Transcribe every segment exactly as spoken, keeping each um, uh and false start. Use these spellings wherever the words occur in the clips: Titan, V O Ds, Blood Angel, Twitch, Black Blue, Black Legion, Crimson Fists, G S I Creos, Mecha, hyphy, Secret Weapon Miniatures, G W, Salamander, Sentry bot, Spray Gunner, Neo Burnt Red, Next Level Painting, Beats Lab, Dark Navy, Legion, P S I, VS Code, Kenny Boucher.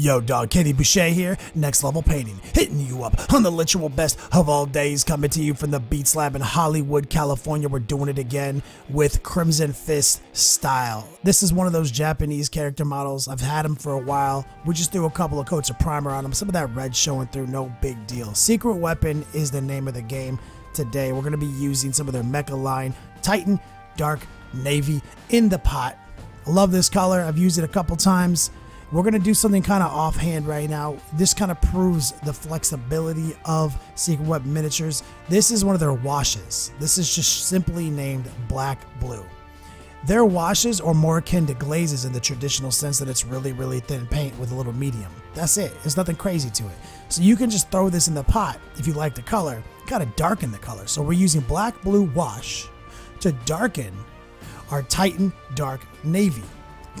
Yo dog, Kenny Boucher here, Next Level Painting, hitting you up on the literal best of all days, coming to you from the Beats Lab in Hollywood, California. We're doing it again with Crimson Fist style. This is one of those Japanese character models. I've had them for a while. We just threw a couple of coats of primer on them. Some of that red showing through, no big deal. Secret Weapon is the name of the game today. We're going to be using some of their Mecha line, Titan, Dark Navy in the pot. I love this color. I've used it a couple times. We're going to do something kind of offhand right now. This kind of proves the flexibility of Secret Weapon Miniatures. This is one of their washes. This is just simply named Black Blue. Their washes are more akin to glazes in the traditional sense that it's really, really thin paint with a little medium. That's it. There's nothing crazy to it. So you can just throw this in the pot if you like the color. Kind of darken the color. So we're using Black Blue wash to darken our Titan Dark Navy,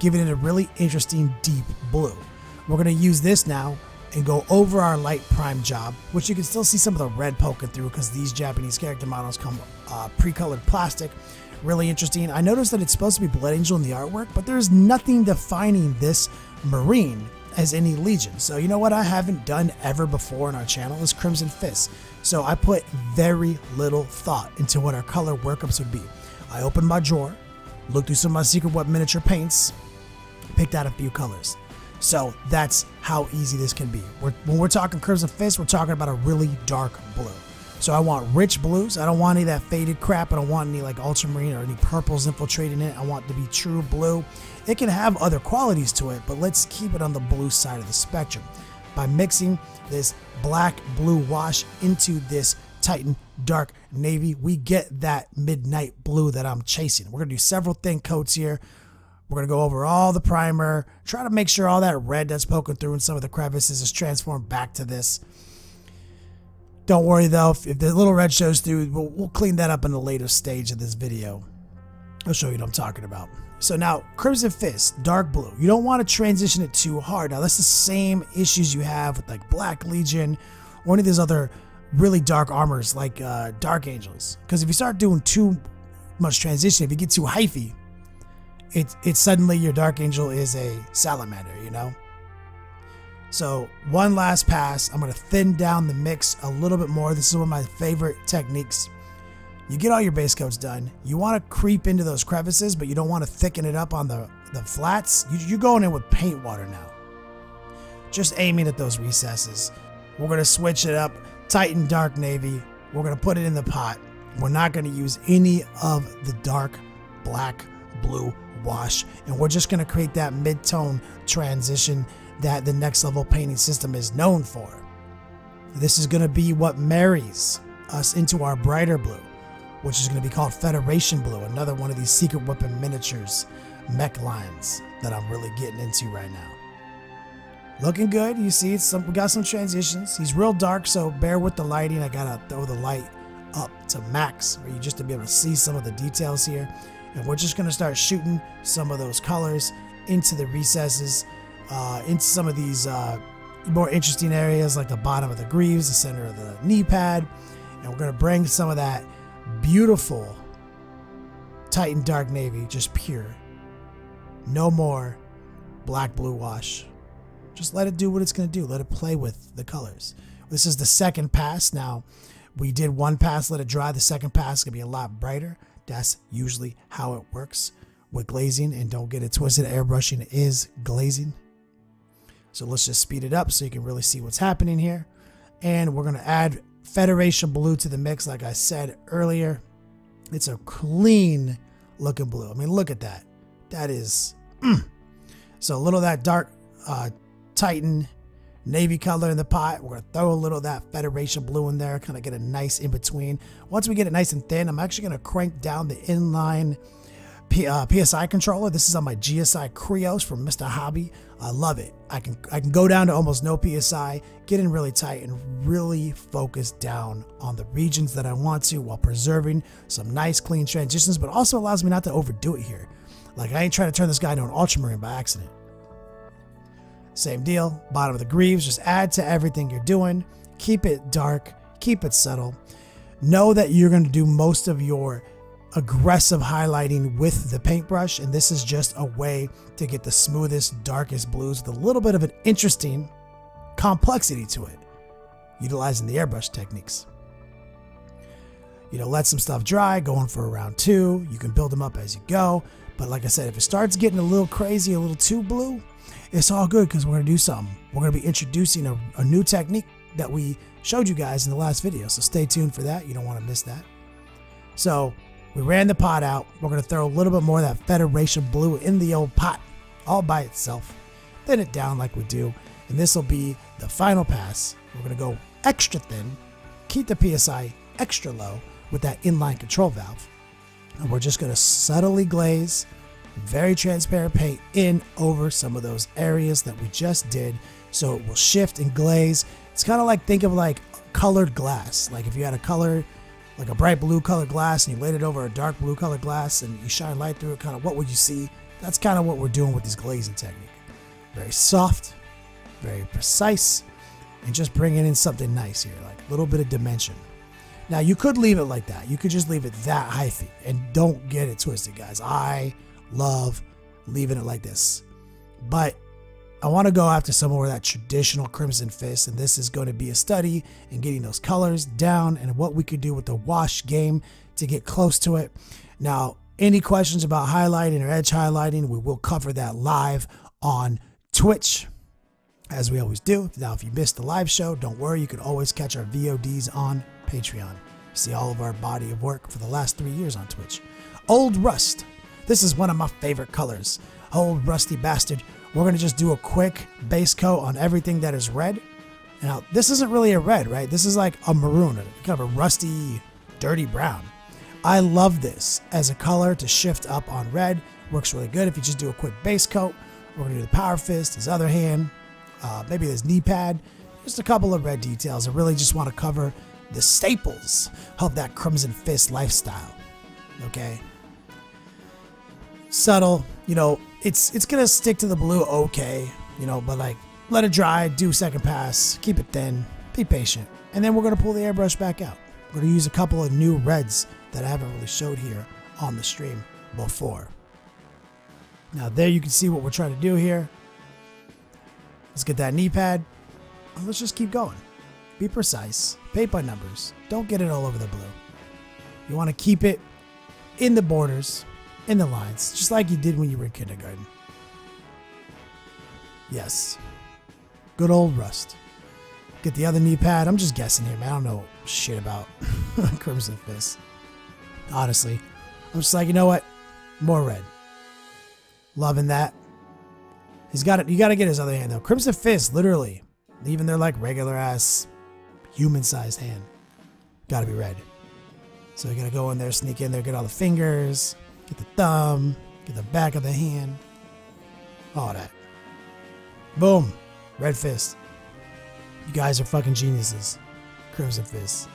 giving it a really interesting deep blue. We're going to use this now and go over our light prime job, which you can still see some of the red poking through because these Japanese character models come uh, pre-colored plastic. Really interesting. I noticed that it's supposed to be Blood Angel in the artwork, but there's nothing defining this Marine as any Legion. So you know what I haven't done ever before on our channel is Crimson Fists. So I put very little thought into what our color workups would be. I opened my drawer, looked through some of my Secret Weapon miniature paints, picked out a few colors. So that's how easy this can be. We're, when we're talking Crimson Fist, we're talking about a really dark blue. So I want rich blues. I don't want any of that faded crap. I don't want any like ultramarine or any purples infiltrating it. I want it to be true blue. It can have other qualities to it, but let's keep it on the blue side of the spectrum by mixing this Black Blue wash into this Titan Dark Navy. We get that midnight blue that I'm chasing. We're gonna do several thin coats here. We're going to go over all the primer, try to make sure all that red that's poking through in some of the crevices is transformed back to this. Don't worry though, if, if the little red shows through, we'll, we'll clean that up in a later stage of this video. I'll show you what I'm talking about. So now, Crimson Fist, dark blue. You don't want to transition it too hard. Now that's the same issues you have with like Black Legion or any of these other really dark armors like uh, Dark Angels. Because if you start doing too much transition, if you get too hyphy, It's it's suddenly your Dark Angel is a Salamander, you know? So one last pass. I'm going to thin down the mix a little bit more. This is one of my favorite techniques. You get all your base coats done. You want to creep into those crevices, but you don't want to thicken it up on the, the flats. You, you're going in with paint water now. Just aiming at those recesses. We're going to switch it up. Titan Dark Navy. We're going to put it in the pot. We're not going to use any of the dark Black Blue wash, and we're just going to create that mid-tone transition that the Next Level Painting system is known for. This is going to be what marries us into our brighter blue, which is going to be called Federation Blue, another one of these Secret Weapon Miniatures mech lines that I'm really getting into right now. Looking good. You see, it's some, we got some transitions. He's real dark, so bear with the lighting. I gotta throw the light up to max for you just to be able to see some of the details here. And we're just going to start shooting some of those colors into the recesses, uh, into some of these uh, more interesting areas like the bottom of the greaves, the center of the knee pad. And we're going to bring some of that beautiful Titan Dark Navy, just pure. No more Black Blue wash. Just let it do what it's going to do. Let it play with the colors. This is the second pass. Now, we did one pass, let it dry. The second pass is going to be a lot brighter. That's usually how it works with glazing, and don't get it twisted, airbrushing is glazing. So let's just speed it up so you can really see what's happening here. And we're going to add Federation Blue to the mix. Like I said earlier, it's a clean looking blue. I mean, look at that. That is mm. So a little of that dark uh, Titan Navy color in the pot. We're going to throw a little of that Federation Blue in there, kind of get a nice in between. Once we get it nice and thin, I'm actually going to crank down the inline P uh, P S I controller. This is on my G S I Creos from Mister Hobby. I love it. I can, I can go down to almost no P S I, get in really tight, and really focus down on the regions that I want to while preserving some nice clean transitions, but also allows me not to overdo it here. Like I ain't trying to turn this guy into an ultramarine by accident. Same deal, bottom of the greaves, just add to everything you're doing. Keep it dark, keep it subtle. Know that you're going to do most of your aggressive highlighting with the paintbrush, and this is just a way to get the smoothest, darkest blues with a little bit of an interesting complexity to it, utilizing the airbrush techniques. You know, let some stuff dry, go on for a round two. You can build them up as you go. But like I said, if it starts getting a little crazy, a little too blue, it's all good because we're going to do something. We're going to be introducing a, a new technique that we showed you guys in the last video. So stay tuned for that. You don't want to miss that. So we ran the pot out. We're going to throw a little bit more of that Federation Blue in the old pot all by itself. Thin it down like we do. And this will be the final pass. We're going to go extra thin, keep the P S I extra low with that inline control valve, and we're just going to subtly glaze very transparent paint in over some of those areas that we just did, so it will shift and glaze. It's kind of like, think of like colored glass. Like if you had a color, like a bright blue colored glass, and you laid it over a dark blue colored glass and you shine light through it, kind of what would you see? That's kind of what we're doing with this glazing technique. Very soft, very precise, and just bringing in something nice here, like a little bit of dimension. Now, you could leave it like that. You could just leave it that hyphy. And don't get it twisted, guys. I love leaving it like this. But I want to go after some more of that traditional Crimson Fist. And this is going to be a study in getting those colors down and what we could do with the wash game to get close to it. Now, any questions about highlighting or edge highlighting, we will cover that live on Twitch, as we always do. Now, if you missed the live show, don't worry. You can always catch our V O Ds on Patreon. See all of our body of work for the last three years on Twitch. Old Rust. This is one of my favorite colors. Old Rusty Bastard. We're going to just do a quick base coat on everything that is red. Now, this isn't really a red, right? This is like a maroon, kind of a rusty, dirty brown. I love this as a color to shift up on red. Works really good if you just do a quick base coat. We're going to do the Power Fist, his other hand, uh, maybe his knee pad. Just a couple of red details. I really just want to cover the staples of that Crimson Fist lifestyle. Okay, subtle, you know, it's it's gonna stick to the blue, okay, you know, but like, let it dry, do second pass, keep it thin, be patient, and then we're gonna pull the airbrush back out. We're gonna use a couple of new reds that I haven't really showed here on the stream before. Now there you can see what we're trying to do here. Let's get that knee pad, and let's just keep going. Be precise, paint by numbers. Don't get it all over the blue. You want to keep it in the borders, in the lines, just like you did when you were in kindergarten. Yes, good old Rust. Get the other knee pad. I'm just guessing here, man. I don't know shit about Crimson Fist. Honestly, I'm just like, you know what? More red. Loving that. He's got it. You got to get his other hand though. Crimson Fist, literally, even their like regular ass, human-sized hand, gotta be red. So you gotta go in there, sneak in there, get all the fingers, get the thumb, get the back of the hand, all that. Boom, Red Fist. You guys are fucking geniuses, Crimson Fist.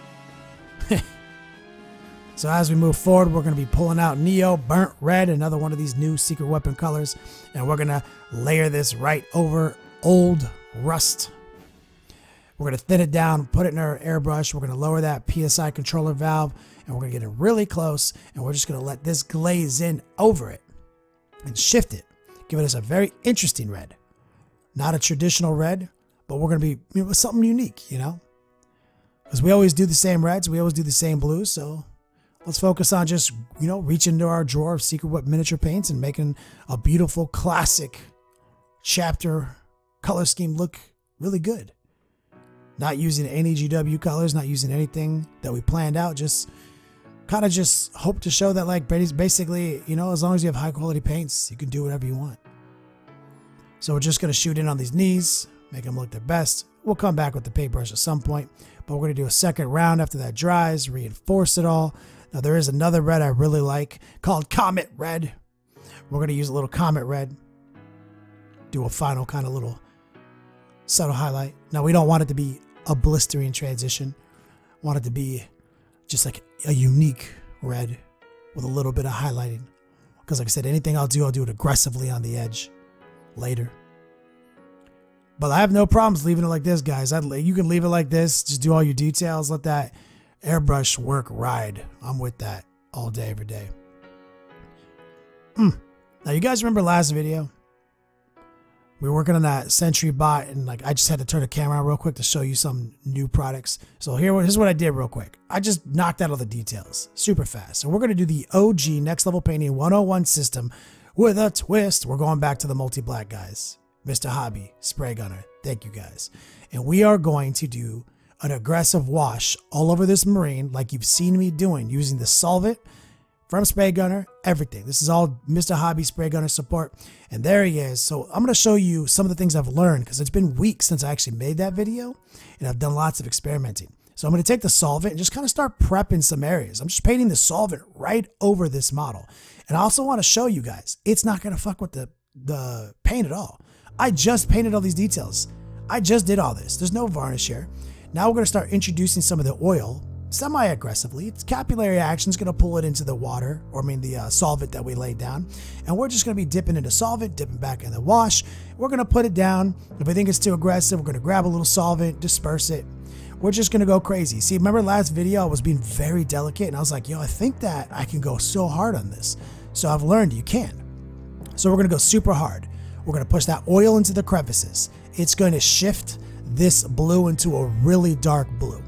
So as we move forward, we're gonna be pulling out Neo Burnt Red, another one of these new Secret Weapon colors, and we're gonna layer this right over Old Rust. We're going to thin it down, put it in our airbrush. We're going to lower that P S I controller valve, and we're going to get it really close, and we're just going to let this glaze in over it and shift it, giving us a very interesting red. Not a traditional red, but we're going to be, you know, something unique, you know? Because we always do the same reds, we always do the same blues, so let's focus on just, you know, reaching into our drawer of Secret Weapon miniature paints and making a beautiful classic chapter color scheme look really good. Not using any G W colors, not using anything that we planned out. Just kind of just hope to show that, like, basically, you know, as long as you have high quality paints, you can do whatever you want. So we're just going to shoot in on these knees, make them look their best. We'll come back with the paintbrush at some point, but we're going to do a second round after that dries, reinforce it all. Now there is another red I really like called Comet Red. We're going to use a little Comet Red. Do a final kind of little subtle highlight. Now we don't want it to be a blistering transition. We want it to be just like a unique red with a little bit of highlighting. Because like I said, anything I'll do, I'll do it aggressively on the edge later. But I have no problems leaving it like this, guys. I'd, you can leave it like this. Just do all your details. Let that airbrush work ride. I'm with that. all day, every day. Mm. Now, you guys remember last video? We were working on that Sentry bot, and like I just had to turn the camera on real quick to show you some new products. So here, here's what I did real quick. I just knocked out all the details super fast. And we're going to do the O G Next Level Painting one oh one system with a twist. We're going back to the multi-black guys. Mister Hobby, Spray Gunner, thank you guys. And we are going to do an aggressive wash all over this Marine like you've seen me doing, using the solvent from Spray Gunner, everything. This is all Mister Hobby Spray Gunner support. And there he is. So I'm going to show you some of the things I've learned because it's been weeks since I actually made that video and I've done lots of experimenting. So I'm going to take the solvent and just kind of start prepping some areas. I'm just painting the solvent right over this model. And I also want to show you guys, it's not going to fuck with the, the paint at all. I just painted all these details. I just did all this. There's no varnish here. Now we're going to start introducing some of the oil semi-aggressively. Its capillary action is going to pull it into the water, or I mean the uh, solvent that we laid down. And we're just going to be dipping into solvent, dipping back in the wash. We're going to put it down. If we think it's too aggressive, we're going to grab a little solvent, disperse it. We're just going to go crazy. See, remember last video I was being very delicate and I was like, yo, I think that I can go so hard on this. So I've learned you can. So we're going to go super hard. We're going to push that oil into the crevices. It's going to shift this blue into a really dark blue.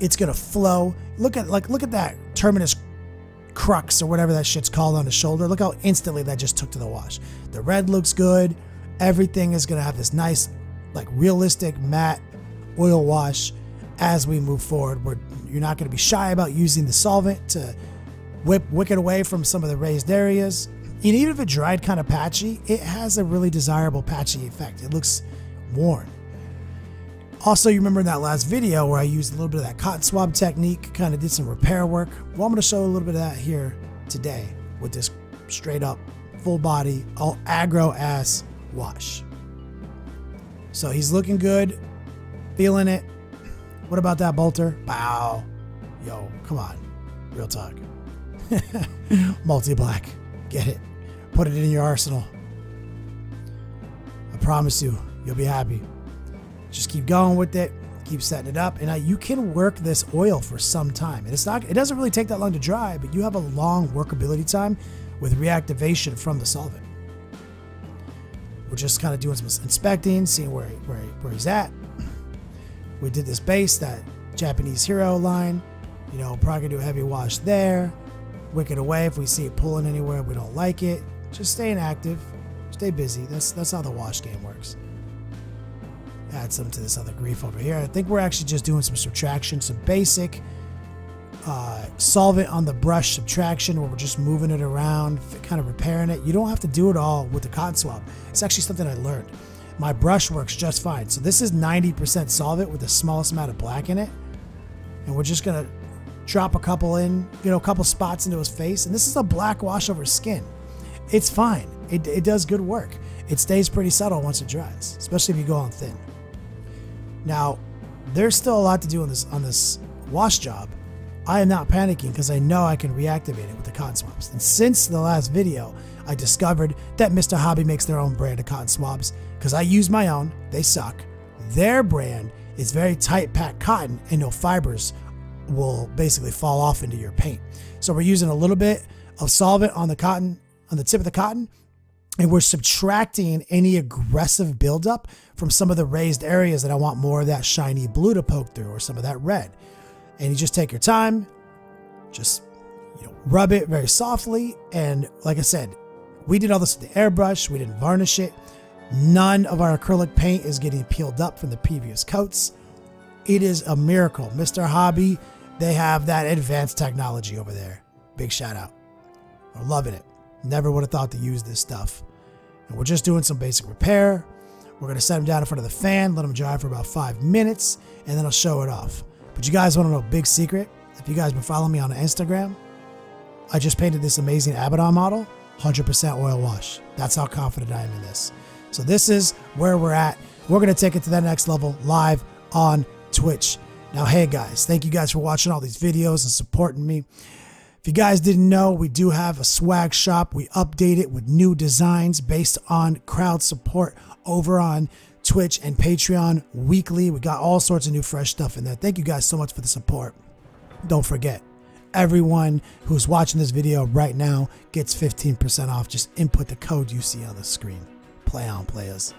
It's going to flow. Look at like look at that Terminus crux or whatever that shit's called on the shoulder. Look how instantly that just took to the wash. The red looks good. Everything is going to have this nice, like realistic matte oil wash as we move forward. We're, you're not going to be shy about using the solvent to whip, wick it away from some of the raised areas. And even if it dried kind of patchy, it has a really desirable patchy effect. It looks worn. Also, you remember in that last video where I used a little bit of that cotton swab technique, kind of did some repair work. Well, I'm going to show a little bit of that here today with this straight up, full body, all aggro ass wash. So he's looking good, feeling it. What about that bolter? Wow. Yo, come on. Real talk. Multi-black. Get it. Put it in your arsenal. I promise you, you'll be happy. Just keep going with it. Keep setting it up. And I, you can work this oil for some time. And it's not, it doesn't really take that long to dry, but you have a long workability time with reactivation from the solvent. We're just kind of doing some inspecting, seeing where, where, where he's at. We did this base, that Japanese hero line. You know, probably do a heavy wash there. Wick it away if we see it pulling anywhere. We don't like it. Just staying active, stay busy. That's that's how the wash game works. Add some to this other grief over here. I think we're actually just doing some subtraction, some basic uh, solvent on the brush subtraction where we're just moving it around, kind of repairing it. You don't have to do it all with the cotton swab. It's actually something I learned. My brush works just fine. So this is ninety percent solvent with the smallest amount of black in it, and we're just gonna drop a couple in, you know, a couple spots into his face. And this is a black wash over skin. It's fine. It, it does good work. It stays pretty subtle once it dries, especially if you go on thin. Now, there's still a lot to do on this, on this wash job. I am not panicking because I know I can reactivate it with the cotton swabs. And since the last video, I discovered that Mister Hobby makes their own brand of cotton swabs because I use my own. They suck. Their brand is very tight packed cotton and no fibers will basically fall off into your paint. So we're using a little bit of solvent on the cotton, on the tip of the cotton, and we're subtracting any aggressive buildup from some of the raised areas that I want more of that shiny blue to poke through or some of that red. And you just take your time, just, you know, rub it very softly. And like I said, we did all this with the airbrush. We didn't varnish it. None of our acrylic paint is getting peeled up from the previous coats. It is a miracle. Mister Hobby, they have that advanced technology over there. Big shout out. I'm loving it. Never would have thought to use this stuff. And we're just doing some basic repair. We're going to set them down in front of the fan, let them dry for about five minutes, and then I'll show it off. But you guys want to know a big secret? If you guys been following me on Instagram, I just painted this amazing Abaddon model, one hundred percent oil wash. That's how confident I am in this. So this is where we're at. We're going to take it to the next level live on Twitch. Now, hey guys, thank you guys for watching all these videos and supporting me. If you guys didn't know, we do have a swag shop. We update it with new designs based on crowd support over on Twitch and Patreon weekly. We got all sorts of new fresh stuff in there. Thank you guys so much for the support. Don't forget, everyone who's watching this video right now gets fifteen percent off. Just input the code you see on the screen. Play on, players.